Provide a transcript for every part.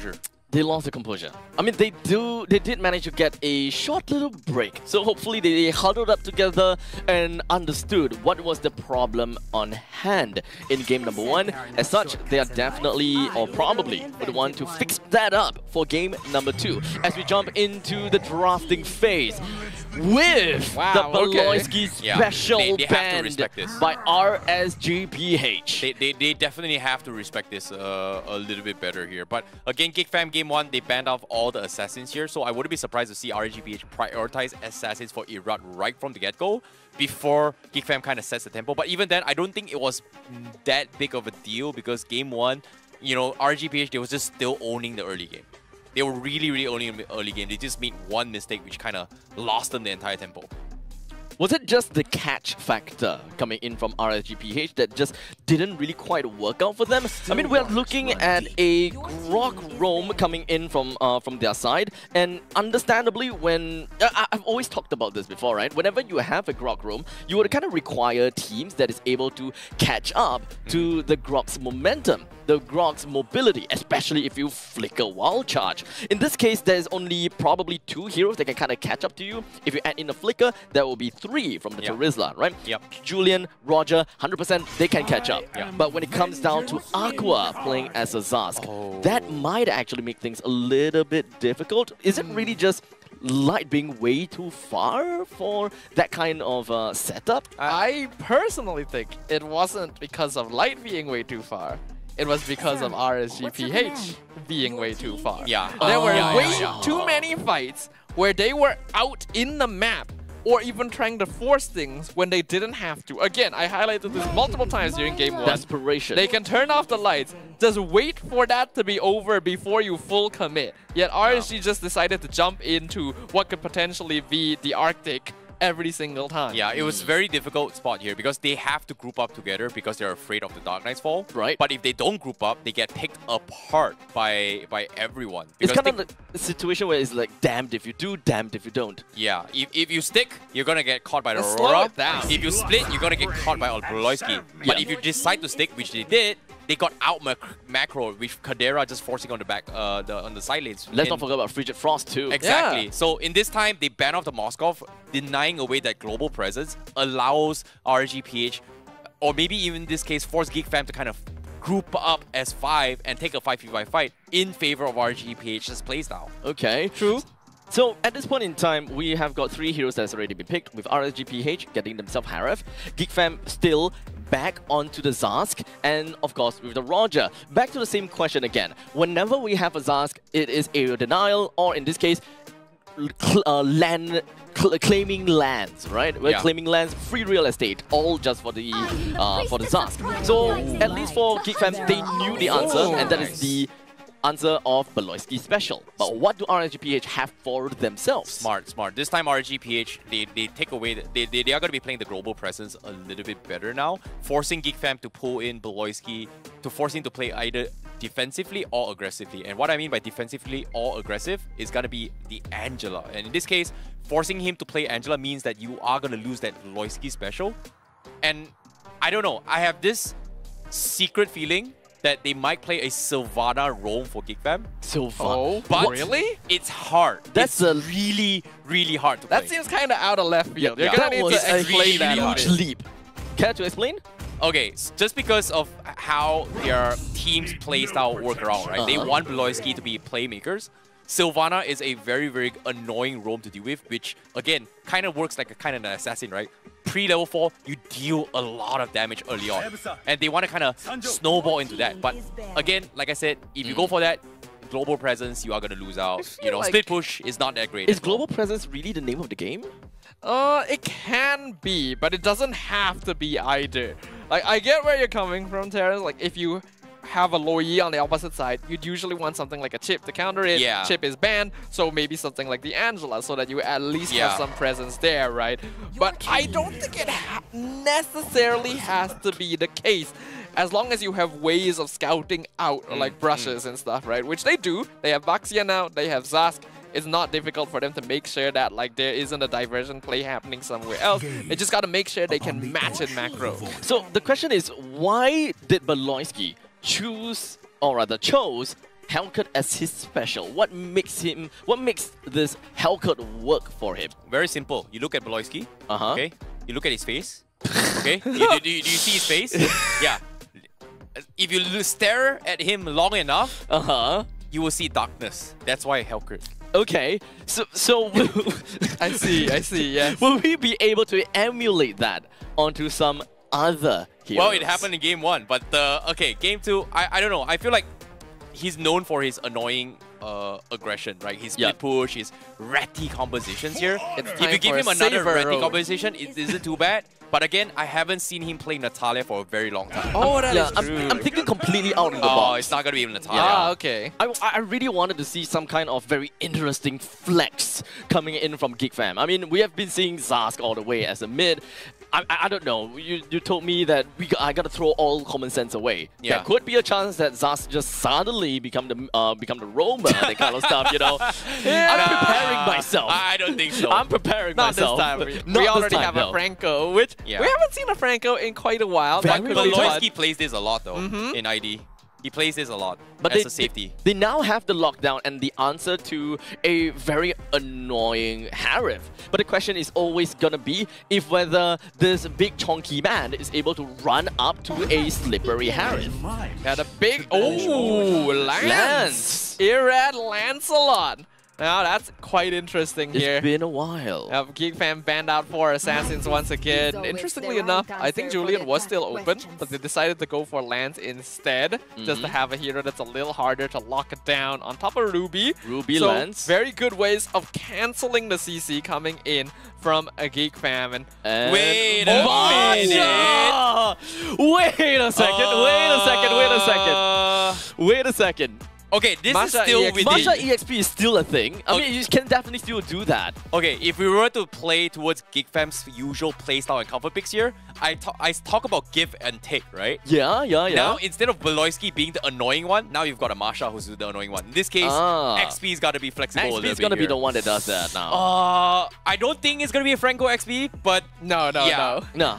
composure. They lost the composure. I mean, they did manage to get a short little break. So hopefully they huddled up together and understood what was the problem on hand in game number one. As such, they are definitely, or probably, would want to fix that up for game number two. As we jump into the drafting phase with the Baloyski special band by RSGPH. They definitely have to respect this a little bit better here. But again, GeekFam Game 1, they banned off all the assassins here, so I wouldn't be surprised to see RSGPH prioritize assassins for Irad right from the get-go before GeekFam kind of sets the tempo. But even then, I don't think it was that big of a deal because Game 1, you know, RSGPH, they was just still owning the early game. They were really owning the early game. They just made one mistake which kind of lost them the entire tempo. Was it just the catch factor coming in from RSGPH that just didn't really quite work out for them? I mean, we're looking at a Grog roam coming in from their side, and understandably, when I've always talked about this before, right? Whenever you have a Grog roam, you would kind of require teams that is able to catch up to the Grog's momentum, the Grog's mobility, especially if you flicker wild charge. In this case, there's only probably two heroes that can kind of catch up to you. If you add in a flicker, there will be three from the Turizla, right? Julian, Roger, 100%, they can catch up. But when it comes down to Aqua playing as a Zhask, that might actually make things a little bit difficult. Is it really just Light being way too far for that kind of setup? I personally think it wasn't because of Light being way too far. It was because of RSGPH being way too far. There were way too many fights where they were out in the map or even trying to force things when they didn't have to. Again, I highlighted this multiple times during game one. Desperation. They can turn off the lights. Just wait for that to be over before you full commit. Yet RSG just decided to jump into what could potentially be the Arctic every single time. It was very difficult spot here because they have to group up together because they're afraid of the Dark Knight's fall. Right. But if they don't group up, they get picked apart by everyone. It's kind of like a situation where it's like damned if you do, damned if you don't. If you stick, you're gonna get caught by the Aurora. If you split, you're gonna get caught by Baloyski. But if you decide to stick, which they did, they got out macro with Kadera just forcing on the back, on the side lanes. Let's not forget about Frigid Frost too. Exactly. So in this time, they ban off the Moskov, denying away that global presence, allows RSGPH, or maybe even in this case, force GeekFam to kind of group up as 5 and take a 5v5 fight in favor of RSGPH's playstyle. Okay. True. So at this point in time, we have got 3 heroes that's already been picked, with RSGPH getting themselves Harith, GeekFam still back onto the Zhask, and of course with the Roger. Back to the same question again. Whenever we have a Zhask, it is aerial denial, or in this case, claiming lands, right? We're claiming lands, free real estate, all just for the Zhask. So at least for GeekFam, they knew the answer, and that is the answer of Baloyski special. But what do RSGPH have for themselves? Smart. This time RSGPH, they take away, they are going to be playing the global presence a little bit better now, forcing GeekFam to pull in Baloyski, to force him to play either defensively or aggressively. And what I mean by defensively or aggressive is going to be the Angela. And in this case, forcing him to play Angela means that you are going to lose that Baloyski special. And I don't know, I have this secret feeling that they might play a Silvana role for GeekFam. Silvana? But really? It's hard. That's really hard to play. That seems kind of out of left field. You're going to need to explain that. That was a huge leap. Care to explain? Okay, just because of how their team's playstyle work around, right? They want Baloyski to be playmakers. Silvana is a very annoying roam to deal with, which again, kind of works like a kind of an assassin, right? Pre-level 4, you deal a lot of damage early on. And they want to kind of snowball into that. But again, like I said, if you go for that global presence, you are going to lose out. You know, like split push is not that great. Is global presence really the name of the game? It can be, but it doesn't have to be either. Like, I get where you're coming from, Terrence. Like, if you have a Luo Yi on the opposite side, you'd usually want something like a chip to counter it. Chip is banned, so maybe something like the Angela, so that you at least have some presence there, right? But I don't think it necessarily has to be the case, as long as you have ways of scouting out, like brushes and stuff, right? Which they do. They have Baxia now, they have Zhask. It's not difficult for them to make sure that like there isn't a diversion play happening somewhere else. They just got to make sure they can match in macro. So the question is, why did Baloyski chose Helcurt as his special. What makes this Helcurt work for him? Very simple. You look at Baloyski, okay? You look at his face, okay? do you see his face? Yeah. If you stare at him long enough, you will see darkness. That's why Helcurt. Okay, so I see. Yes. Will we be able to emulate that onto some other heroes? Well, it happened in game one, but okay, game two. I don't know. I feel like he's known for his annoying aggression, right? His split push, his ratty compositions here. If you give him another ratty composition, it isn't too bad. But again, I haven't seen him play Natalia for a very long time. Oh, that is true. I'm thinking completely out of the box. Oh, it's not going to be Natalia. Ah, okay. I really wanted to see some kind of very interesting flex coming in from GeekFam. I mean, we have been seeing Zhask all the way as a mid. I don't know. You told me that I got to throw all common sense away. Yeah. There could be a chance that Zhask just suddenly become the roamer, that kind of stuff, you know. Yeah. I'm preparing myself. I don't think so. I'm preparing myself. Not this time. We already have a Franco, which we haven't seen a Franco in quite a while. Baloyski plays this a lot though in ID. He plays this a lot as a safety. They now have the lockdown and the answer to a very annoying Harith. But the question is always going to be if whether this big chonky man is able to run up to a slippery Harith. Had a big... Oh, Lance! Irad Lancelot! Now that's quite interesting here. It's been a while. GeekFam banned out four assassins once again. Interestingly enough, I think Julian was still open, but they decided to go for Lance instead, just to have a hero that's a little harder to lock it down on top of Ruby. So Lance. Very good ways of canceling the CC coming in from a GeekFam. And wait a minute! Wait a second! Wait a second! Wait a second! Wait a second! Okay, this Masha is still EXP. Masha EXP is still a thing. I mean, you can definitely still do that. Okay, if we were to play towards GeekFam's usual playstyle and comfort picks here, I talk about give and take, right? Yeah. Now, instead of Baloyski being the annoying one, now you've got a Masha who's the annoying one. In this case, XP's got to be flexible XP's a little bit. XP's going to be the one that does that now. I don't think it's going to be a Franco XP, but... No.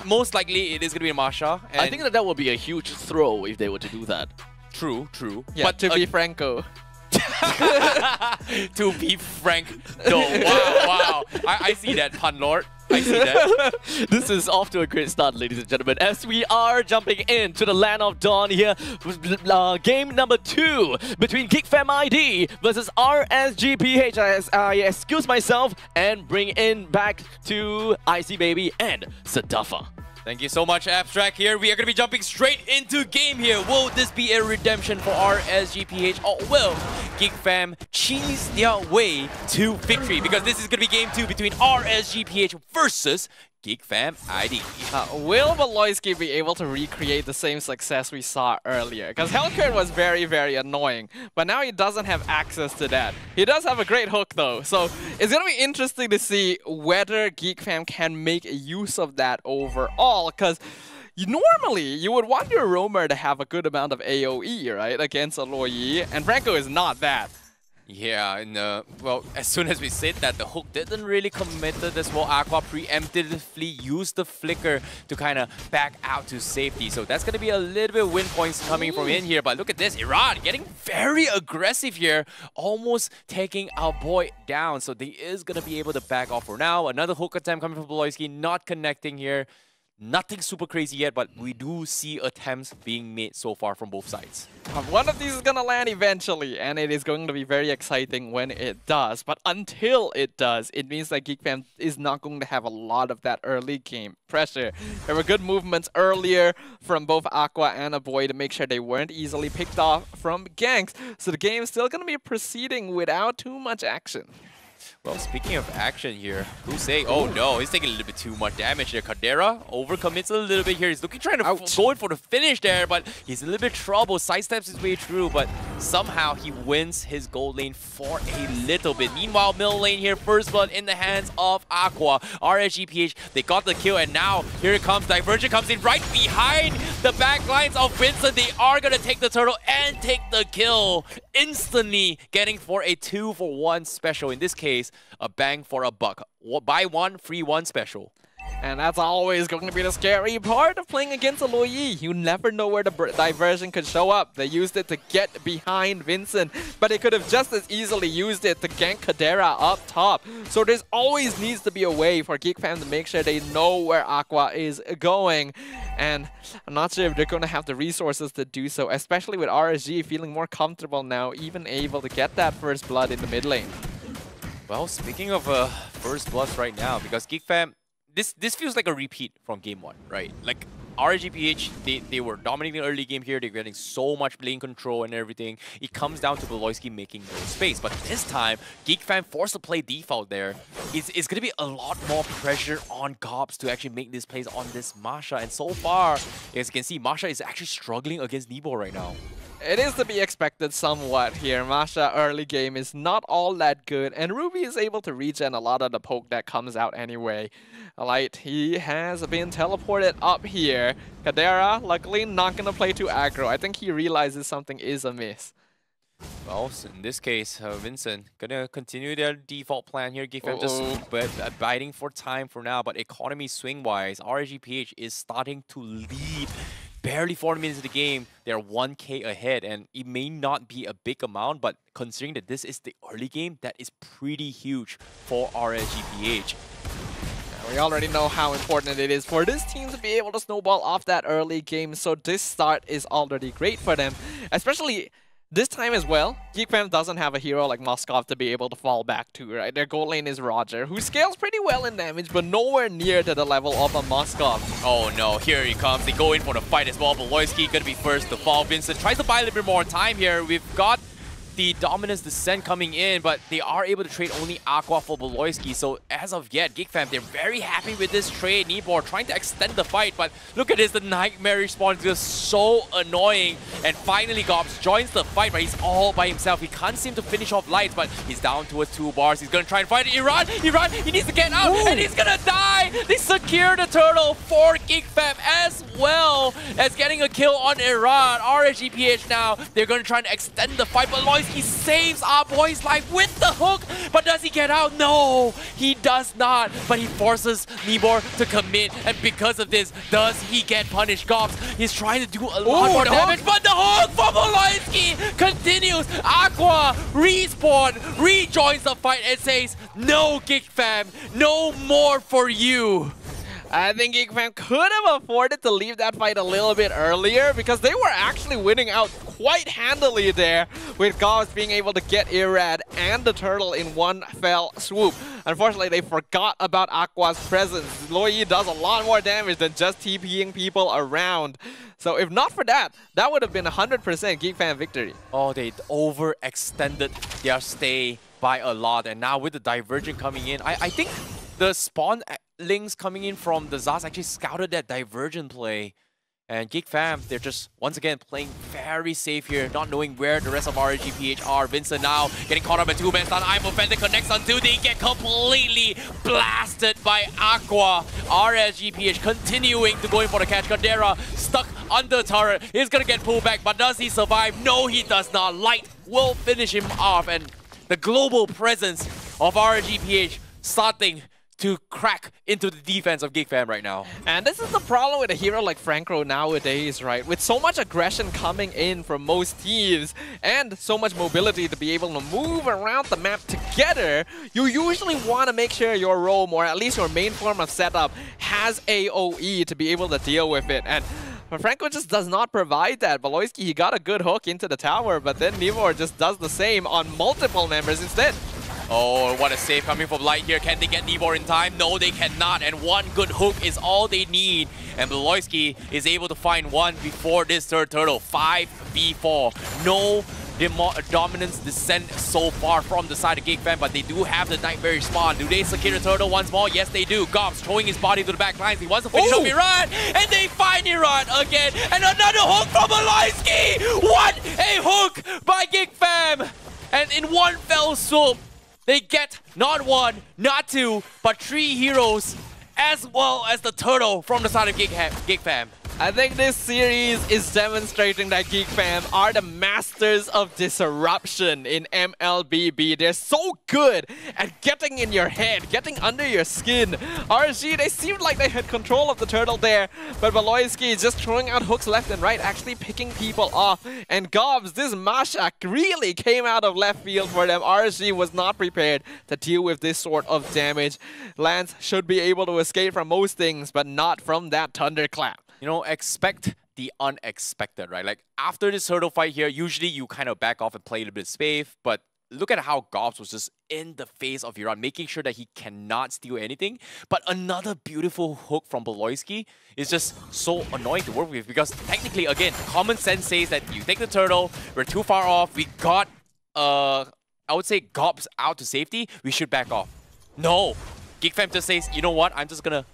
Most likely, it is going to be a Masha. And I think that would be a huge throw if they were to do that. True. Yeah, but to be Franco. To be frank, no. Wow. I see that, pun lord. I see that. This is off to a great start, ladies and gentlemen, as we are jumping into the Land of Dawn here with game number 2 between GeekFam ID versus RSGPH. I excuse myself and bring in back to Icy Baby and Sadafa. Thank you so much, Abstract here. We are going to be jumping straight into game here. Will this be a redemption for RSGPH, or will GeekFam cheese their way to victory? Because this is going to be game 2 between RSGPH versus GeekFam ID. Will Baloyski be able to recreate the same success we saw earlier? Because Helcurt was very, very annoying. But now he doesn't have access to that. He does have a great hook though. So it's going to be interesting to see whether GeekFam can make use of that overall. Because normally, you would want your roamer to have a good amount of AoE, right? Against a Luo Yi. And Franco is not that. Yeah, and well, as soon as we said that, the hook didn't really commit this wall. Aqua preemptively used the flicker to kind of back out to safety. So that's going to be a little bit of win points coming from in here. But look at this, Irad getting very aggressive here, almost taking our boy down. So they is going to be able to back off for now. Another hook attempt coming from Baloyski, not connecting here. Nothing super crazy yet, but we do see attempts being made so far from both sides. One of these is going to land eventually, and it is going to be very exciting when it does. But until it does, it means that GeekFam is not going to have a lot of that early game pressure. There were good movements earlier from both Aqua and Aboy to make sure they weren't easily picked off from ganks. So the game is still going to be proceeding without too much action. Well, speaking of action here, Rusei, oh no, he's taking a little bit too much damage there. Kadera overcommits a little bit here. He's trying to go in for the finish there, but he's in a little bit trouble. Sidesteps his way through, but somehow he wins his gold lane for a little bit. Meanwhile, middle lane here, first blood in the hands of Aqua. RSGPH, they got the kill, and now here it comes. Divergent comes in right behind the back lines of Vincent. They are going to take the turtle and take the kill. Instantly getting for a 2-for-1 special. In this case, a bang for a buck. Buy one, free one special. And that's always going to be the scary part of playing against a Luo Yi. You never know where the diversion could show up. They used it to get behind Vincent, but they could have just as easily used it to gank Kadera up top. So there's always needs to be a way for GeekFam to make sure they know where Aqua is going. And I'm not sure if they're going to have the resources to do so, especially with RSG feeling more comfortable now, even able to get that first blood in the mid lane. Well, speaking of first bloods right now, because GeekFam, this feels like a repeat from game one, right? Like RSGPH, they were dominating early game here. They're getting so much lane control and everything. It comes down to Baloyski making no space. But this time, GeekFam forced to play default there. It's going to be a lot more pressure on Gobs to actually make these plays on this Masha. And so far, as you can see, Masha is actually struggling against Nibor right now. It is to be expected somewhat here. Masha early game is not all that good, and Ruby is able to regen a lot of the poke that comes out anyway. Light, he has been teleported up here. Kadera, luckily, not going to play too aggro. I think he realizes something is amiss. Well, in this case, Vincent gonna continue their default plan here. GeekFam just abiding for time for now, but economy swing-wise, RSGPH is starting to lead. Barely 4 minutes of the game, they're 1K ahead, and it may not be a big amount, but considering that this is the early game, that is pretty huge for RSGPH. We already know how important it is for this team to be able to snowball off that early game, so this start is already great for them, especially this time as well. GeekFam doesn't have a hero like Moskov to be able to fall back to, right? Their goal lane is Roger, who scales pretty well in damage, but nowhere near to the level of a Moskov. Oh no, here he comes. They go in for the fight as well. Baloyski gonna be first to fall. Vincent tries to buy a little bit more time here. We've got the Dominance Descent coming in, but they are able to trade only Aqua for Baloyski. So as of yet, GeekFam, they're very happy with this trade. Nibor trying to extend the fight, but look at this, the Nightmarish spawn is just so annoying. And finally, Gobs joins the fight, but he's all by himself. He can't seem to finish off Lights, but he's down towards 2 bars. He's gonna try and fight Irad. Irad, he needs to get out, and he's gonna die! They secure the turtle for GeekFam as well as getting a kill on Irad. RSGPH now, they're gonna try and extend the fight, but he saves our boy's life with the hook, but does he get out? No, he does not, but he forces Nibor to commit, and because of this, does he get punished? Gobs, he's trying to do a lot more damage, but the hook from Baloyski continues. Aqua respawn, rejoins the fight, and says, no GeekFam, no more for you. I think GeekFam could have afforded to leave that fight a little bit earlier because they were actually winning out quite handily there with Gobs being able to get Irad and the turtle in one fell swoop. Unfortunately, they forgot about Aqua's presence. Luo Yi does a lot more damage than just TPing people around. So if not for that, that would have been 100% GeekFam victory. Oh, they overextended their stay by a lot, and now with the divergent coming in, I think the spawn links coming in from the Zhask actually scouted that divergent play. And GeekFam, they're just, once again, playing very safe here, not knowing where the rest of RSGPH are. Vincent now getting caught up at 2-man stun. I'm offended, connects until they get completely blasted by Aqua. RSGPH continuing to go in for the catch. Kadera stuck under the turret. He's gonna get pulled back, but does he survive? No, he does not. Light will finish him off, and the global presence of RSGPH starting to crack into the defense of GeekFam right now. And this is the problem with a hero like Franco nowadays, right? With so much aggression coming in from most teams and so much mobility to be able to move around the map together, you usually want to make sure your roam, or at least your main form of setup, has AoE to be able to deal with it. And Franco just does not provide that. Baloyski, he got a good hook into the tower, but then Nibor just does the same on multiple members instead. Oh, what a save coming from Light here. Can they get Nibor in time? No, they cannot. And one good hook is all they need. And Baloyski is able to find one before this third turtle. 5v4. No Dominance Descent so far from the side of GeekFam, but they do have the Nightmare spawn. Do they secure the turtle once more? Yes, they do. Gobs throwing his body to the back lines. He wants to finish off Irad, and they find Irad again. And another hook from Baloyski! What a hook by GeekFam! And in one fell swoop, they get not one, not two, but 3 heroes, as well as the turtle from the side of GeekFam. I think this series is demonstrating that GeekFam are the masters of disruption in MLBB. They're so good at getting in your head, getting under your skin. RSG, they seemed like they had control of the turtle there, but Baloyski is just throwing out hooks left and right, actually picking people off. And Gobs, this Masha really came out of left field for them. RSG was not prepared to deal with this sort of damage. Lance should be able to escape from most things, but not from that Thunderclap. You know, expect the unexpected, right? Like, after this turtle fight here, usually you kind of back off and play a bit safe, but look at how Gobs was just in the face of Irad, making sure that he cannot steal anything. But another beautiful hook from Baloyski is just so annoying to work with, because technically, again, common sense says that you take the turtle, we're too far off, we got, I would say, Gobs out to safety, we should back off. No! GeekFam just says, you know what, I'm just gonna...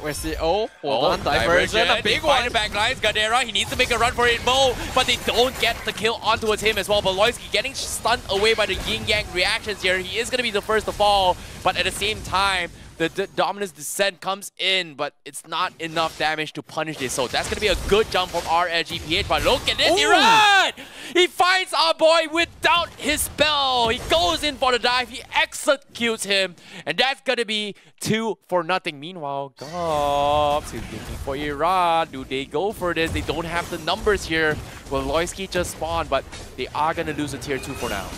where's the hold on, diversion, a big one. The back lines, Kadera, he needs to make a run for it, Mo, but they don't get the kill on towards him as well. Baloyski getting stunned away by the yin-yang reactions here. He is going to be the first to fall, but at the same time, the Dominance Descent comes in, but it's not enough damage to punish this. So that's going to be a good jump from RSGPH, but look at this, Irad! He finds our boy without his spell. He goes in for the dive, he executes him, and that's going to be 2 for nothing. Meanwhile, Gobs is looking for Irad. Do they go for this? They don't have the numbers here. Well, Baloyski just spawned, but they are going to lose a tier 2 for now.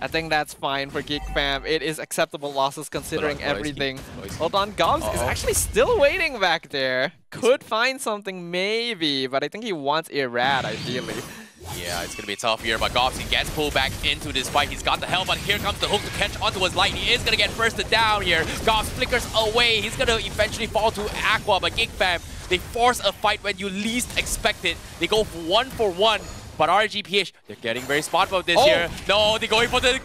I think that's fine for GeekFam. It is acceptable losses considering everything. Hold on, Gobs is actually still waiting back there. Could find something maybe, but I think he wants Irad ideally. Yeah, it's gonna be tough here, but Gobs, he gets pulled back into this fight. He's got the help, but here comes the hook to catch onto his Light. He is gonna get bursted down here. Gobs flickers away. He's gonna eventually fall to Aqua, but GeekFam, they force a fight when you least expect it. They go 1 for 1. But RSGPH, they're getting very spot about this here. No, they're going for the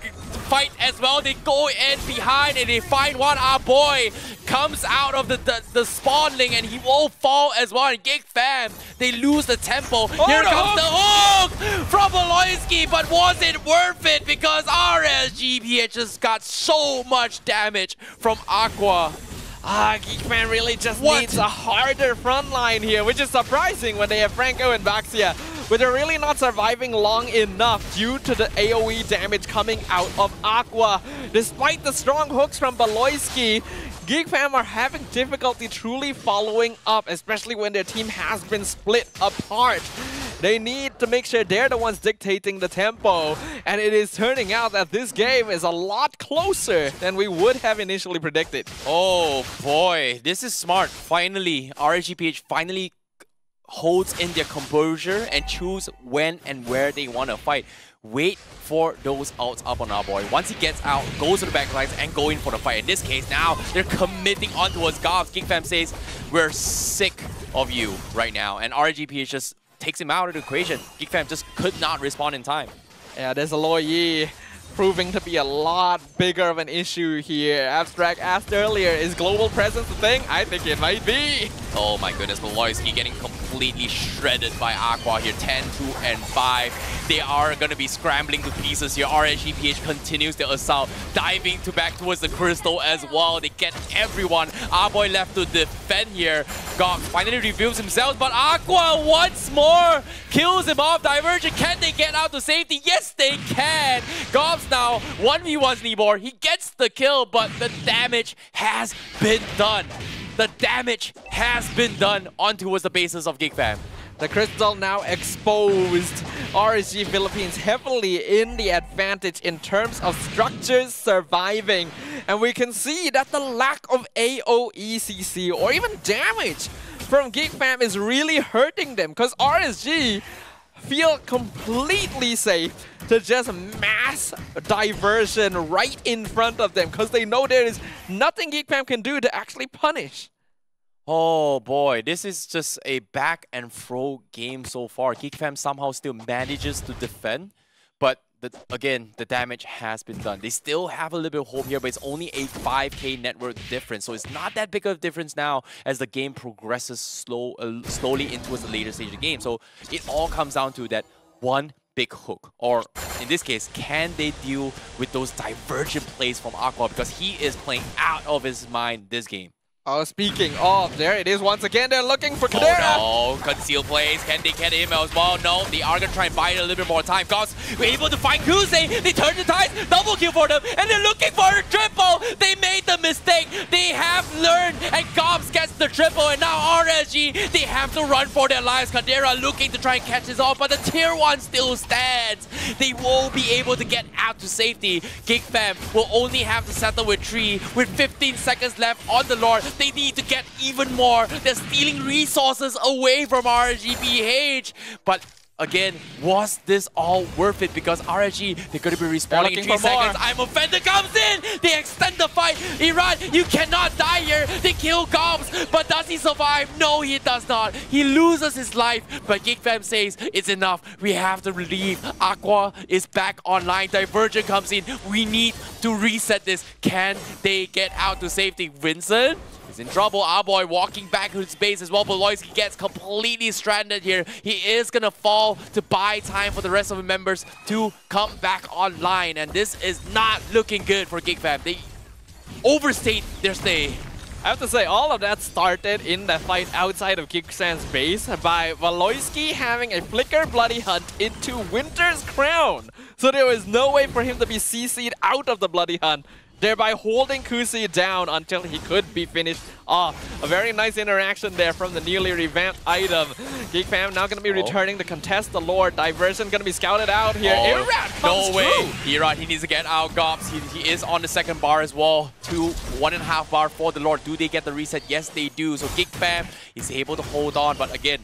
fight as well. They go in behind and they find one. Our boy comes out of the spawning and he will fall as well. And GeekFam, they lose the tempo. Here comes the hook from Baloyski, but was it worth it? Because RSGPH just got so much damage from Aqua. GeekFam really just needs a harder front line here, which is surprising when they have Franco and Baxia. But they're really not surviving long enough due to the AoE damage coming out of Aqua. Despite the strong hooks from Baloyski, GeekFam are having difficulty truly following up, especially when their team has been split apart. They need to make sure they're the ones dictating the tempo. And it is turning out that this game is a lot closer than we would have initially predicted. Oh boy, this is smart. Finally, RSGPH finally holds in their composure and choose when and where they want to fight. Wait for those outs up on our boy. Once he gets out, goes to the backlines and go in for the fight. In this case, now they're committing on towards Gobs. GeekFam says, we're sick of you right now. And RSGPH just takes him out of the equation. GeekFam just could not respond in time. Yeah, there's a Luo Yi proving to be a lot bigger of an issue here. Abstract asked earlier, is global presence a thing? I think it might be. Oh my goodness, Baloyski getting completely shredded by Aqua here. 10, 2, and 5. They are going to be scrambling to pieces here. RSGPH continues their assault, diving to back towards the crystal as well. They get everyone. Our boy left to defend here. Gobs finally reveals himself, but Aqua once more kills him off. Divergent, can they get out to safety? Yes, they can. Gobs now 1v1's Nibor. He gets the kill, but the damage has been done. The damage has been done onto was the basis of GeekFam. The crystal now exposed. RSG Philippines heavily in the advantage in terms of structures surviving. And we can see that the lack of AoE CC or even damage from GeekFam is really hurting them, because RSG feel completely safe to just mass diversion right in front of them, because they know there is nothing GeekFam can do to actually punish. Oh boy, this is just a back and throw game so far. GeekFam somehow still manages to defend, but again, the damage has been done. They still have a little bit of hope here, but it's only a 5k network difference, so it's not that big of a difference now as the game progresses slowly into the later stage of the game. So it all comes down to that one big hook, or in this case, can they deal with those divergent plays from Aqua, because he is playing out of his mind this game. Oh, speaking of, there it is once again. They're looking for Kadera. Oh, no. Conceal plays. Can they get him as well? No. They are going to try and buy it a little bit more time. Gobs were able to find Cruze. They turn the tides. Double kill for them. And they're looking for a triple. They made the mistake. They have learned. And Gobs gets the triple. And now RSG, they have to run for their lives. Kadera looking to try and catch this off. But the tier 1 still stands. They will be able to get out to safety. GeekFam will only have to settle with 3 with 15 seconds left on the Lord. They need to get even more. They're stealing resources away from RSGPH. But again, was this all worth it? Because RSG, they're going to be respawning in 3 seconds. I'm offended comes in. They extend the fight. Irad, you cannot die here. They kill Gobs, but does he survive? No, he does not. He loses his life. But GeekFam says it's enough. We have to leave. Aqua is back online. Divergent comes in. We need to reset this. Can they get out to safety? Vincent is in trouble. Our boy walking back to his base as well. Baloyski gets completely stranded here. He is going to fall to buy time for the rest of the members to come back online. And this is not looking good for GeekFam. They overstayed their stay. I have to say, all of that started in the fight outside of GeekFam's base by Baloyski having a flicker bloody hunt into Winter's Crown. So there was no way for him to be CC'd out of the bloody hunt, thereby holding Kusi down until he could be finished off. A very nice interaction there from the newly revamped item. GeekFam now going to be returning to contest the Lord. Diversion going to be scouted out here. Irad comes through. Irad, he needs to get out. Gobs, he is on the second bar as well. 1.5 bar for the Lord. Do they get the reset? Yes, they do. So GeekFam is able to hold on. But again,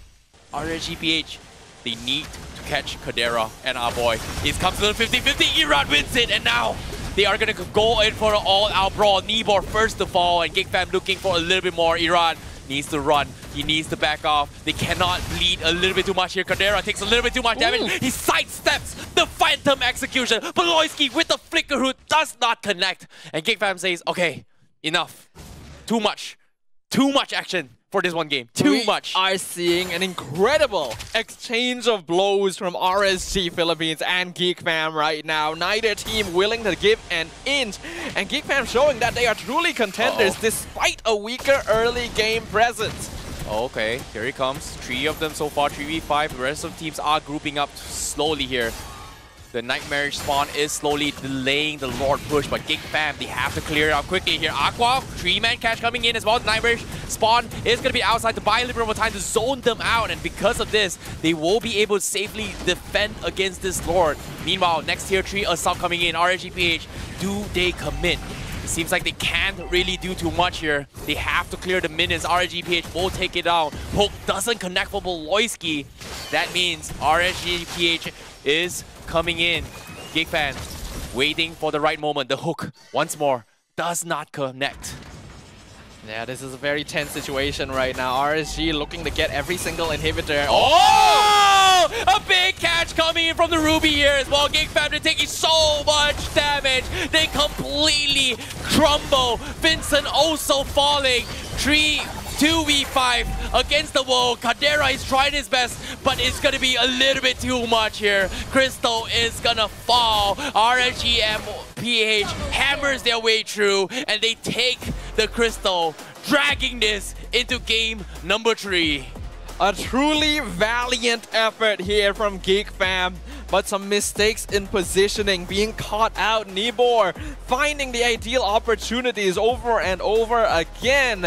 RSGPH, they need to catch Kadera and our boy. He's comes to the 50-50. Irad wins it. And now they are going to go in for an all-out brawl. Nibor first to fall, and GeekFam looking for a little bit more. Irad needs to run. He needs to back off. They cannot bleed a little bit too much here. Kadera takes a little bit too much damage. He sidesteps the Phantom Execution. Baloyski with the Flicker Hood does not connect. And GeekFam says, okay, enough. Too much. Too much action for this one game. We are seeing an incredible exchange of blows from RSG Philippines and GeekFam right now. Neither team willing to give an inch. And GeekFam showing that they are truly contenders despite a weaker early game presence. Okay, here he comes. 3 of them so far, 3v5. The rest of the teams are grouping up slowly here. The Nightmarish spawn is slowly delaying the Lord push, but GeekFam, they have to clear it out quickly here. Aqua, 3-man cash coming in as well. The Nightmarish spawn is going to be outside to buy a little bit more time to zone them out, and because of this, they will be able to safely defend against this Lord. Meanwhile, next tier 3 assault coming in. RSGPH, do they commit? It seems like they can't really do too much here. They have to clear the minions. RSGPH will take it down. Poke doesn't connect for Baloyski. That means RSGPH is coming in. GeekFam waiting for the right moment. The hook, once more, does not connect. Yeah, this is a very tense situation right now. RSG looking to get every single inhibitor. A big catch coming in from the Ruby here as well. GeekFam, they're taking so much damage. They completely crumble. Vincent also falling. 2v5 against the wall. Kadera is trying his best, but it's going to be a little bit too much here. Crystal is going to fall. RSGPH hammers their way through, and they take the Crystal, dragging this into game number 3. A truly valiant effort here from GeekFam, but some mistakes in positioning, being caught out. Nibor finding the ideal opportunities over and over again.